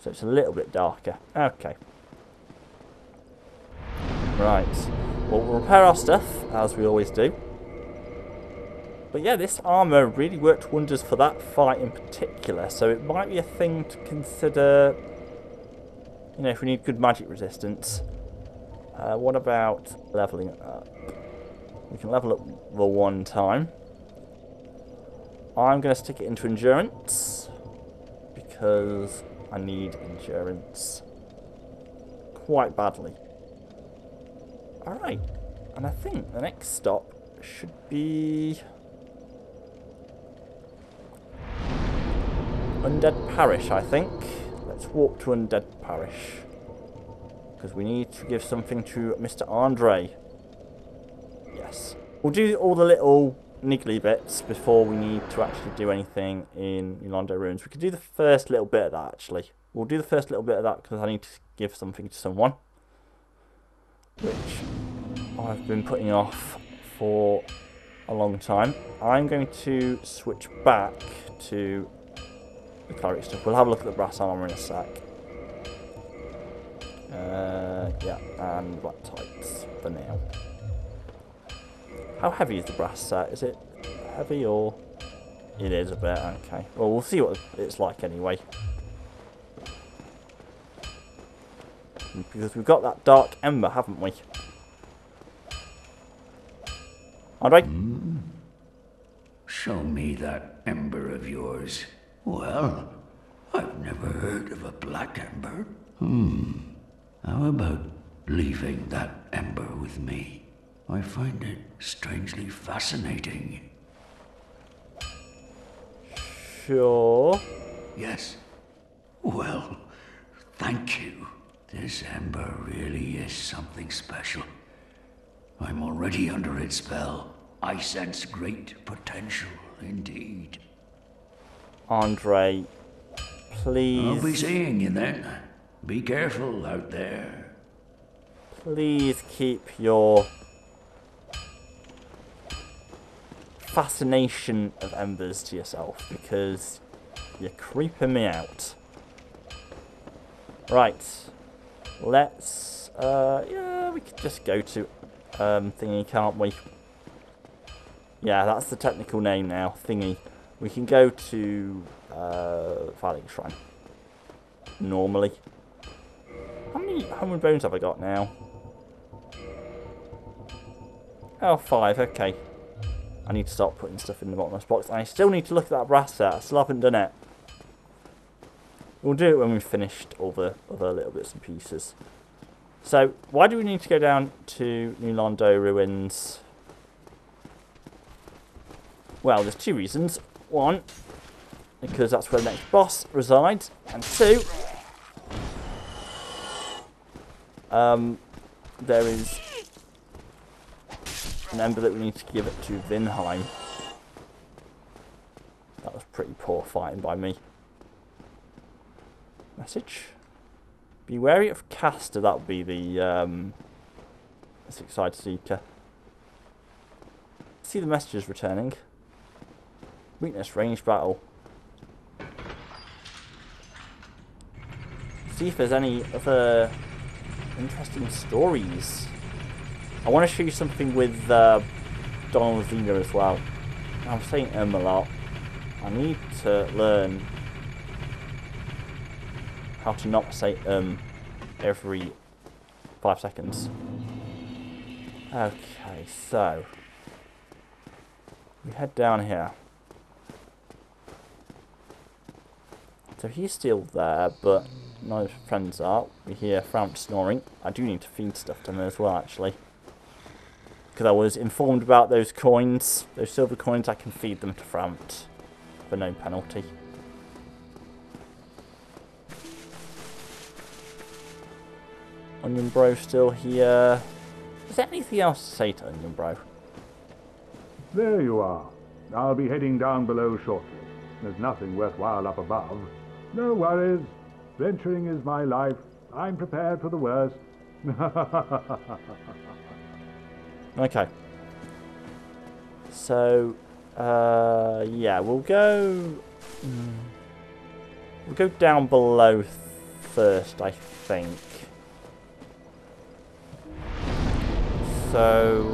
so it's a little bit darker. Okay. Right. Well, we'll repair our stuff, as we always do. But yeah, this armour really worked wonders for that fight in particular, so it might be a thing to consider, you know, if we need good magic resistance. What about levelling up? We can level up the one time. I'm going to stick it into endurance, because I need endurance quite badly. Alright, and I think the next stop should be Undead Parish, I think. Let's walk to Undead Parish, because we need to give something to Mr. Andre. Yes. We'll do all the little niggly bits before we need to actually do anything in New Londo Ruins. We could do the first little bit of that, actually. We'll do the first little bit of that, because I need to give something to someone, which I've been putting off for a long time. I'm going to switch back to the cleric stuff. We'll have a look at the brass armour in a sec. Yeah, and black tights for now. How heavy is the brass set? Is it heavy or...? It is a bit, okay. Well, we'll see what it's like anyway, because we've got that dark ember, haven't we? Andre? Mm. Show me that ember of yours. Well, I've never heard of a black ember. Hmm. How about leaving that ember with me? I find it strangely fascinating. Sure. Yes. Well, thank you. This ember really is something special. I'm already under its spell. I sense great potential indeed. Andre, please. I'll be seeing you then. Be careful out there. Please keep your fascination of embers to yourself, because you're creeping me out. Right. Let's, yeah, we could just go to Thingy, can't we? Yeah, that's the technical name now, Thingy. We can go to Farling Shrine normally. How many bones have I got now? Oh, 5, okay. I need to start putting stuff in the bottomless box. I still need to look at that brass set. I still haven't done it. We'll do it when we've finished all the other little bits and pieces. So, why do we need to go down to New Londo Ruins? Well, there's 2 reasons. 1, because that's where the next boss resides. And 2, there is an ember that we need to give it to Vinheim. That was pretty poor fighting by me. Message. Be wary of Caster, that would be the Six Side Seeker. See the messages returning. Weakness, ranged battle. See if there's any other interesting stories. I want to show you something with Donald Vino as well. I'm saying a lot. I need to learn how to not say every 5 seconds. Okay, so we head down here. So he's still there, but none of his friends are. We hear Frampt snoring. I do need to feed stuff to him as well, actually, because I was informed about those coins, those silver coins. I can feed them to Frampt for no penalty. Onion bro still here. Is there anything else to say to Onion bro? There you are. I'll be heading down below shortly. There's nothing worthwhile up above. No worries. Venturing is my life. I'm prepared for the worst. Okay. So, yeah, we'll go down below first, I think. So,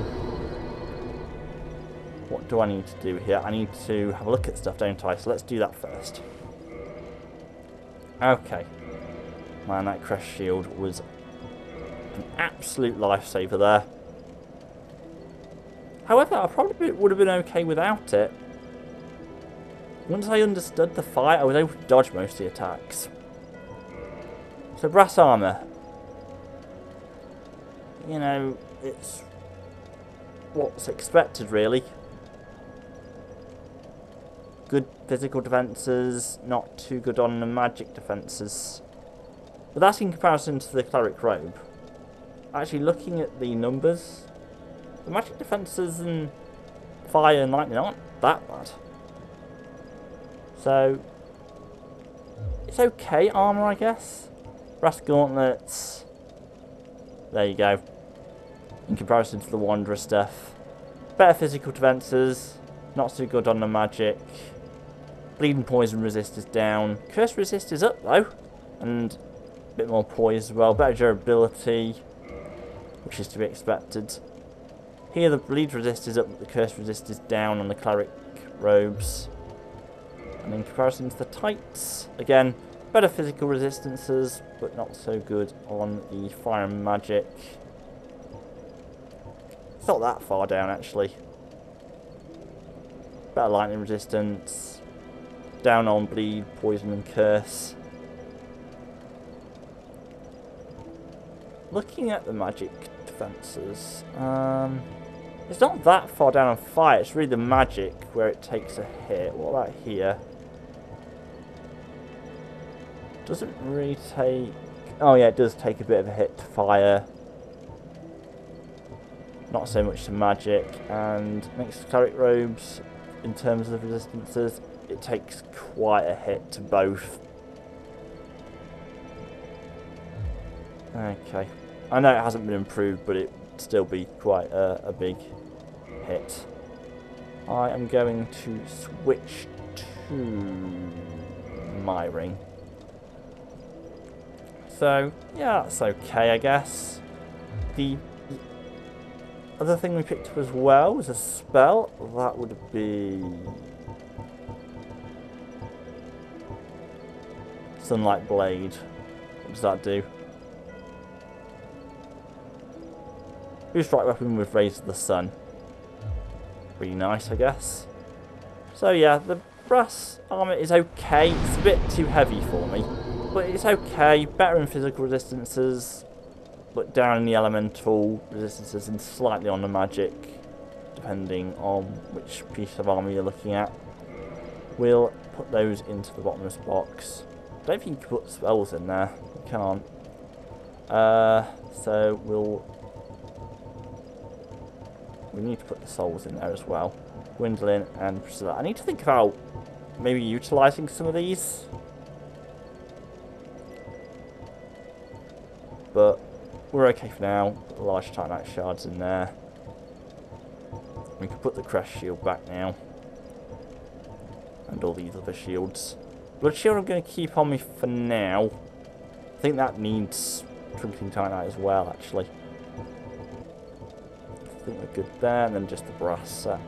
what do I need to do here? I need to have a look at stuff, don't I? So let's do that first. Okay. Man, that Crest Shield was an absolute lifesaver there. However, I probably would have been okay without it. Once I understood the fight, I was able to dodge most of the attacks. So brass armour. You know, it's what's expected, really. Good physical defences, not too good on the magic defences. But that's in comparison to the cleric robe. Actually, looking at the numbers, the magic defences and fire and lightning aren't that bad. So, it's okay armour, I guess. Brass gauntlets. There you go. In comparison to the Wanderer stuff. Better physical defences. Not so good on the magic. Bleeding poison resist is down. Curse resist is up, though. And a bit more poise as well. Better durability, which is to be expected. Here the bleed resist is up, but the curse resist is down on the cleric robes. And in comparison to the tights, again, better physical resistances, but not so good on the fire and magic. It's not that far down, actually. Better lightning resistance, down on bleed, poison and curse. Looking at the magic defences, it's not that far down on fire, it's really the magic where it takes a hit. What about here? Doesn't really take... Oh yeah, it does take a bit of a hit to fire. Not so much to magic. And next to cleric robes, in terms of resistances, it takes quite a hit to both. Okay. I know it hasn't been improved, but it'd still be quite a big hit. I am going to switch to my ring. So, yeah, that's okay, I guess. The other thing we picked up as well was a spell. That would be... Sunlight Blade. What does that do? Boost strike weapon with Rays of the Sun. Pretty nice, I guess. So, yeah, the brass armour is okay. It's a bit too heavy for me. But it's okay, better in physical resistances, but down in the elemental resistances and slightly on the magic, depending on which piece of armour you're looking at. We'll put those into the bottomless box. I don't think you can put spells in there, you can't. So we need to put the souls in there as well. Gwyndolin and Priscilla. I need to think about maybe utilising some of these. But we're okay for now. Put the large Titanite Shards in there. We can put the Crest Shield back now. And all these other shields. Blood Shield I'm going to keep on me for now. I think that needs Twinkling Titanite as well, actually. I think we're good there. And then just the brass set.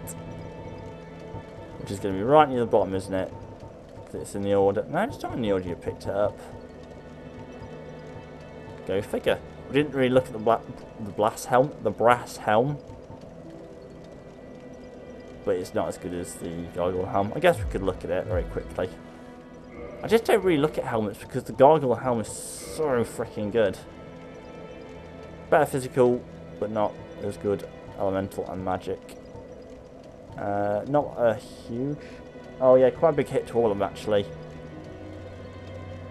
Which is going to be right near the bottom, isn't it? It's in the order. No, it's not in the order you picked it up. Go figure. We didn't really look at the brass helm, but it's not as good as the gargoyle helm. I guess we could look at it very quickly. I just don't really look at helmets because the gargoyle helm is so freaking good. Better physical, but not as good elemental and magic. Not a huge. Oh yeah, quite a big hit to all of them actually.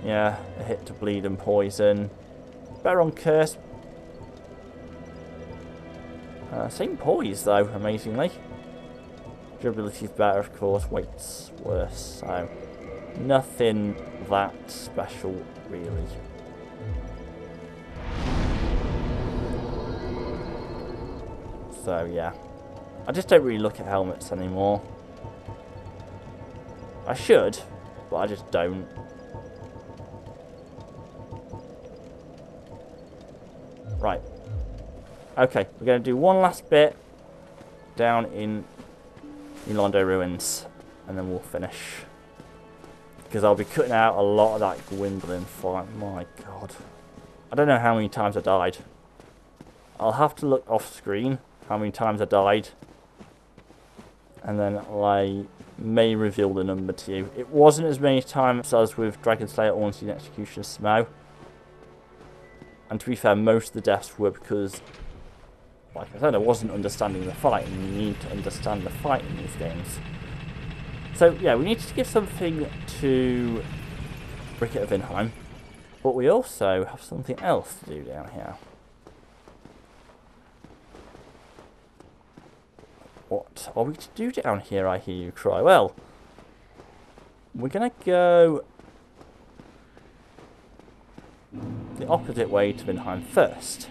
Yeah, a hit to bleed and poison. Better on curse. Same poise though, amazingly. Durability is better, of course. Weight's worse, so nothing that special, really. So yeah, I just don't really look at helmets anymore. I should, but I just don't. Right. Okay, we're going to do one last bit down in New Londo Ruins, and then we'll finish. Because I'll be cutting out a lot of that Gwyndolin fight. My god. I don't know how many times I died. I'll have to look off screen how many times I died. And then I may reveal the number to you. It wasn't as many times as with Dragon Slayer Ornstein and Executioner Smough. And to be fair, most of the deaths were because, like I said, I wasn't understanding the fight, and you need to understand the fight in these games. So yeah, we need to give something to Rickett of Vinheim, but we also have something else to do down here. What are we to do down here, I hear you cry? Well, we're going to go the opposite way to Vinheim first.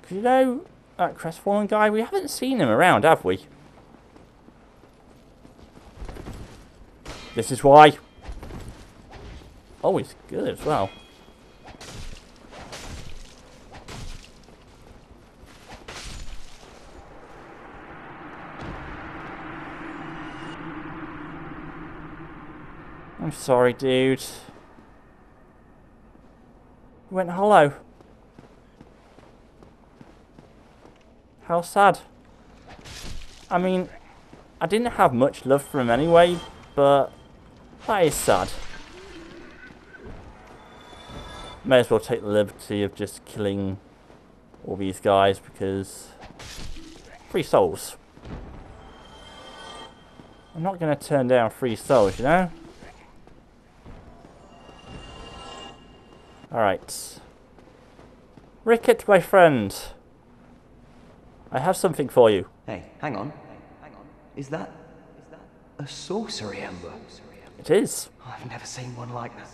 Because you know that crestfallen guy? We haven't seen him around, have we? This is why. Oh, he's good as well. I'm sorry, dude. He went hollow. How sad. I mean, I didn't have much love for him anyway, but that is sad. May as well take the liberty of just killing all these guys because free souls. I'm not going to turn down free souls, you know? Alright. Rickett, my friend. I have something for you. Hey, hang on. Is that a sorcery ember? It is. I've never seen one like that.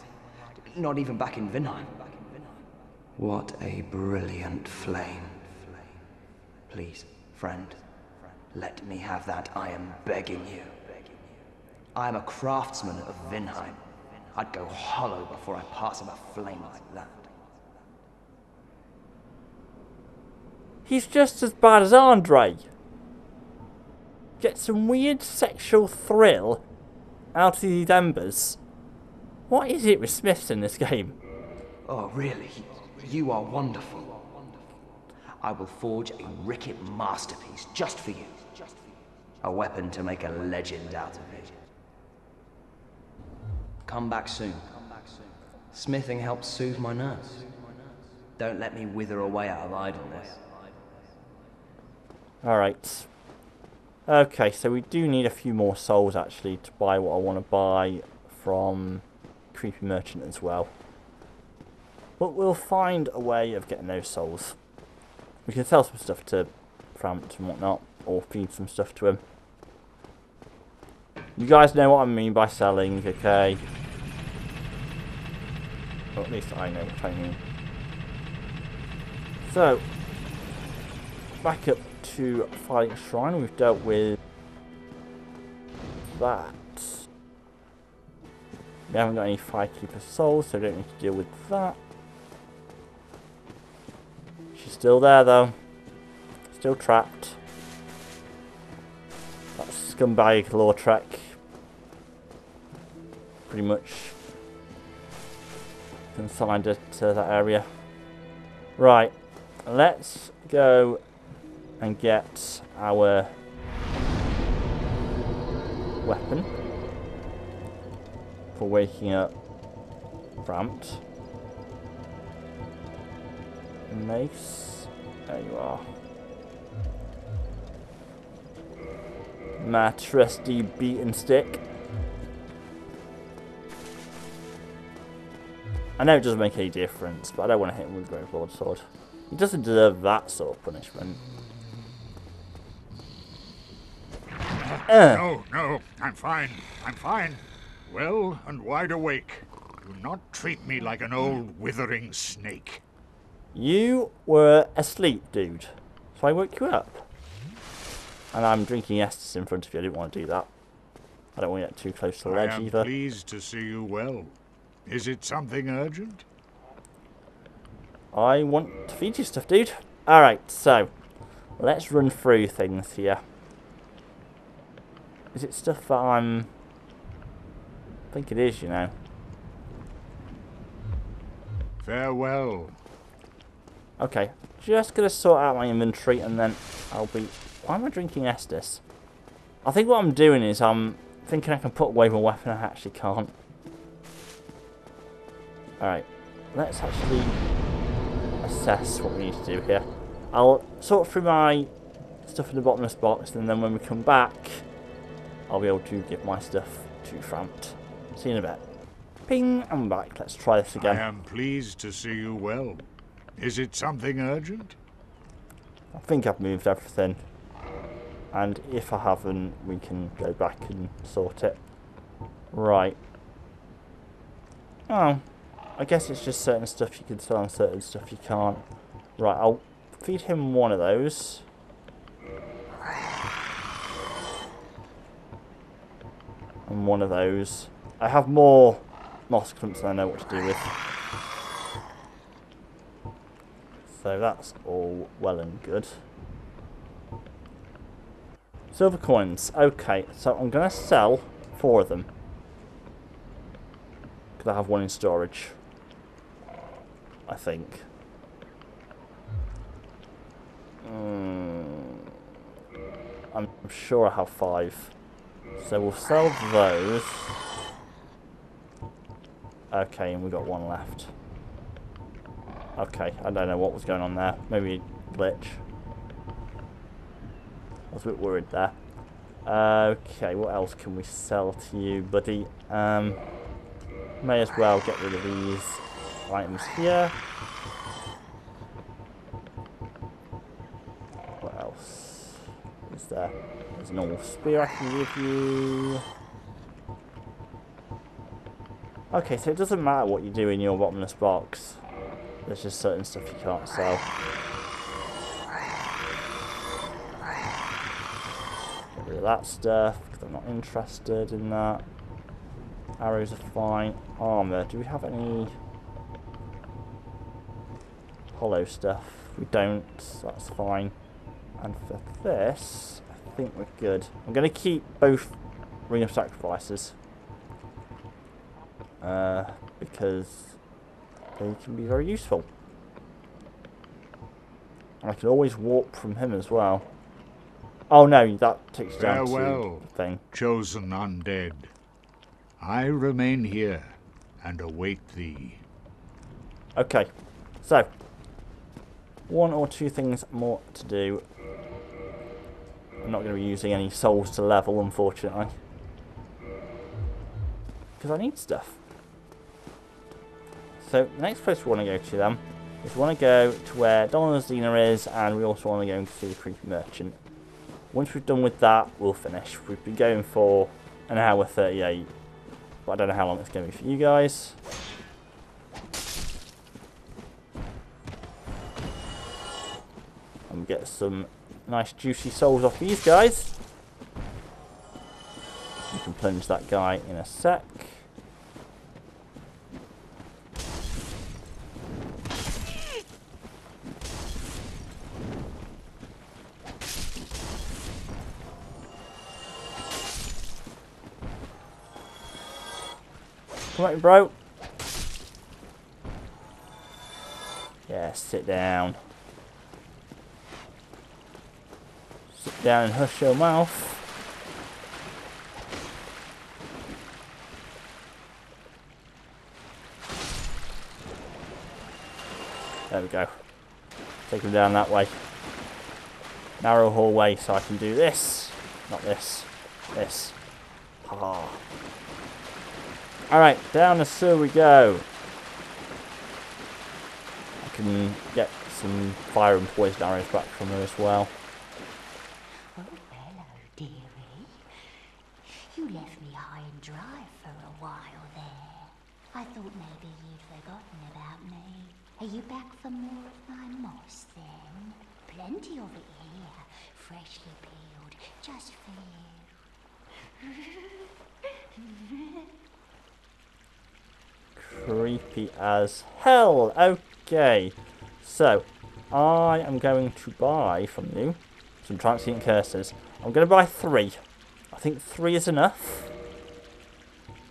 Not even back in Vinheim. What a brilliant flame. Please, friend, let me have that. I am begging you. I am a craftsman of Vinheim. I'd go hollow before I pass him a flame like that. He's just as bad as Andre. Get some weird sexual thrill out of these embers. What is it with Smiths in this game? Oh, really? You are wonderful. I will forge a Rickett masterpiece just for you. A weapon to make a legend out of it. Come back soon. Smithing helps soothe my nerves. Don't let me wither away out of idleness. Alright. Okay, so we do need a few more souls actually to buy what I want to buy from Creepy Merchant as well. But we'll find a way of getting those souls. We can sell some stuff to Frampt and whatnot, or feed some stuff to him. You guys know what I mean by selling, okay? Or at least I know what I mean. So, back up to Farling Shrine. We've dealt with that. We haven't got any Firekeeper souls, so we don't need to deal with that. She's still there, though. Still trapped. That scumbag Lortrek. Pretty much consigned her to that area. Right, let's go and get our weapon for waking up Frampt. Mace, there you are. My trusty beaten stick. I know it doesn't make any difference, but I don't want to hit him with Grave Lord's Sword. He doesn't deserve that sort of punishment. No, I'm fine. Well and wide awake. Do not treat me like an old withering snake. You were asleep, dude. So I woke you up. And I'm drinking Estus in front of you. I didn't want to do that. I don't want to get too close to the ledge either. I am pleased to see you well. Is it something urgent? I want to feed you stuff, dude. Alright, so let's run through things here. Is it stuff that I'm... I think it is, you know. Farewell. Okay, just going to sort out my inventory and then I'll be... Why am I drinking Estus? I think what I'm doing is I'm thinking I can put away my weapon. I actually can't. Alright, let's actually assess what we need to do here. I'll sort through my stuff in the bottomless box and then when we come back I'll be able to give my stuff to Frampt. See you in a bit. Ping, I'm back. Let's try this again. I am pleased to see you well. Is it something urgent? I think I've moved everything. And if I haven't, we can go back and sort it. Right. Oh, I guess it's just certain stuff you can sell and certain stuff you can't. Right, I'll feed him one of those. And one of those. I have more moss clumps than I know what to do with. So that's all well and good. Silver coins. Okay, so I'm going to sell 4 of them. Because I have 1 in storage. I think. I'm sure I have 5. So we'll sell those. Okay, and we've got 1 left. Okay, I don't know what was going on there. Maybe a glitch. I was a bit worried there. Okay, what else can we sell to you, buddy? May as well get rid of these items here. What else is there? There's a normal spear I can give you. Okay, so it doesn't matter what you do in your bottomless box. There's just certain stuff you can't sell. Get rid of that stuff, because I'm not interested in that. Arrows are fine. Armour, do we have any hollow stuff? We don't, so that's fine. And for this, I think we're good. I'm going to keep both Ring of Sacrifices. Because they can be very useful. And I can always warp from him as well. Oh no, that takes down to the thing. Chosen undead, I remain here and await thee. Okay, so 1 or 2 things more to do. I'm not going to be using any souls to level, unfortunately, because I need stuff. So the next place we want to go to then is we want to go to where Donald Vino is, and we also want to go and see the Creepy Merchant. Once we've done with that, we'll finish. We've been going for an hour 38, but I don't know how long it's going to be for you guys. And get some nice juicy souls off these guys. You can plunge that guy in a sec. Come on, bro. Yeah, sit down. Sit down and hush your mouth. There we go. Take him down that way. Narrow hallway, so I can do this. Not this. This. Ha-ha. Alright, down the sewer we go. I can get some fire and poison arrows back from her as well. Oh, hello, dearie. You left me high and dry for a while there. I thought maybe you'd forgotten about me. Are you back for more of my moss then? Plenty of it here, freshly peeled, just for you. creepy as hell. Okay, so I am going to buy from you some Transient Curses. I'm going to buy 3. I think 3 is enough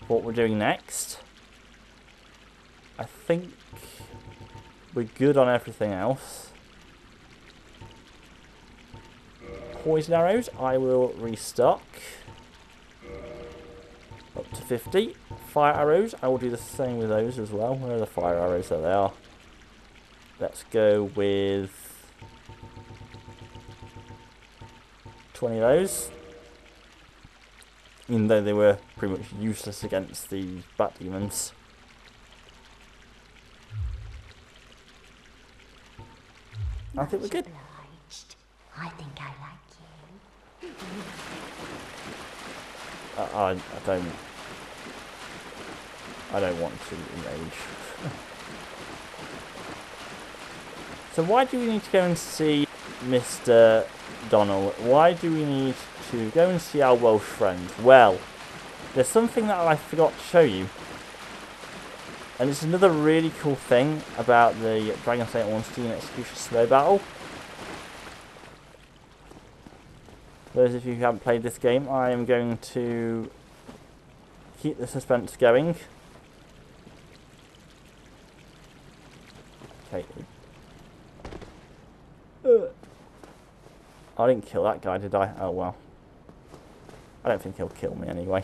for what we're doing next. I think we're good on everything else. Poison arrows, I will restock up to 50. Fire arrows, I will do the same with those as well. Where are the fire arrows? There they are. Let's go with 20 of those. Even though they were pretty much useless against the bat demons. I think we're good. I think I like you. I don't want to engage. So why do we need to go and see Mr. Donald? Why do we need to go and see our Welsh friend? Well, there's something that I forgot to show you. And it's another really cool thing about the Dragon Slayer Ornstein and Executioner Smough battle. For those of you who haven't played this game, I am going to keep the suspense going. Okay. I didn't kill that guy, did I? Oh well. I don't think he'll kill me anyway.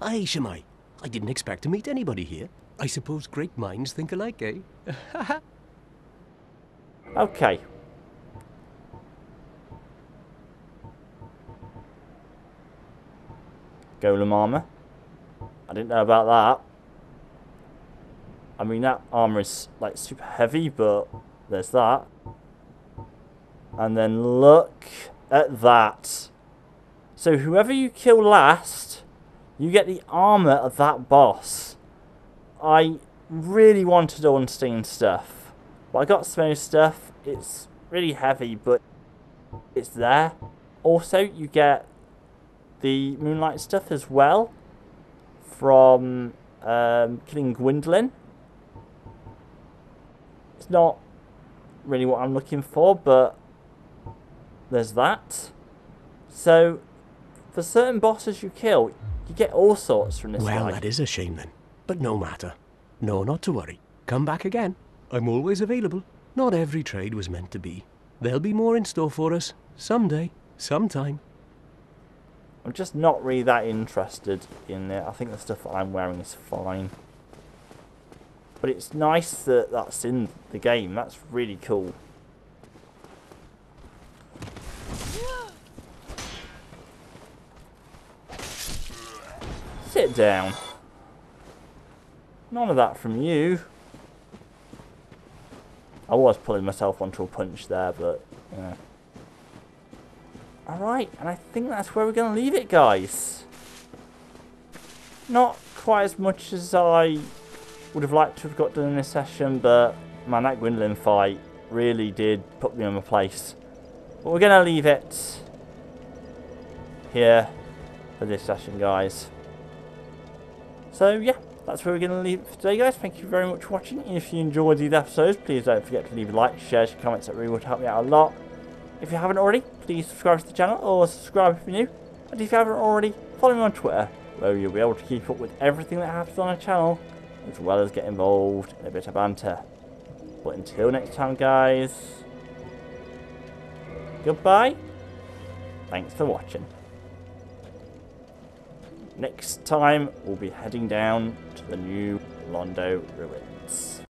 Aye, Shemai. I didn't expect to meet anybody here. I suppose great minds think alike, eh? Okay. Golem armor. I didn't know about that. I mean, that armor is like super heavy, but there's that. And then look at that. So whoever you kill last, you get the armor of that boss. I really wanted Ornstein stuff, but I got Smough stuff. It's really heavy, but it's there. Also, you get the Moonlight stuff as well from killing Gwyndolin. It's not really what I'm looking for, but there's that. So, for certain bosses you kill, you get all sorts from this guy. Well, that is a shame then, but no matter. No, not to worry. Come back again. I'm always available. Not every trade was meant to be. There'll be more in store for us someday, sometime. I'm just not really that interested in it. I think the stuff that I'm wearing is fine. But it's nice that that's in the game. That's really cool. Sit down. None of that from you. I was pulling myself onto a punch there, but, you know. Alright, and I think that's where we're going to leave it, guys. Not quite as much as I would have liked to have got done in this session, but man, that Gwyndolin fight really did put me in my place. But we're going to leave it here for this session, guys. So yeah, that's where we're going to leave it for today, guys. Thank you very much for watching. If you enjoyed these episodes, please don't forget to leave a like, share, your comments. That really would help me out a lot. If you haven't already, please subscribe to the channel, or subscribe if you're new. And if you haven't already, follow me on Twitter, where you'll be able to keep up with everything that happens on our channel, as well as get involved in a bit of banter. But until next time, guys, goodbye. Thanks for watching. Next time, we'll be heading down to the New Londo Ruins.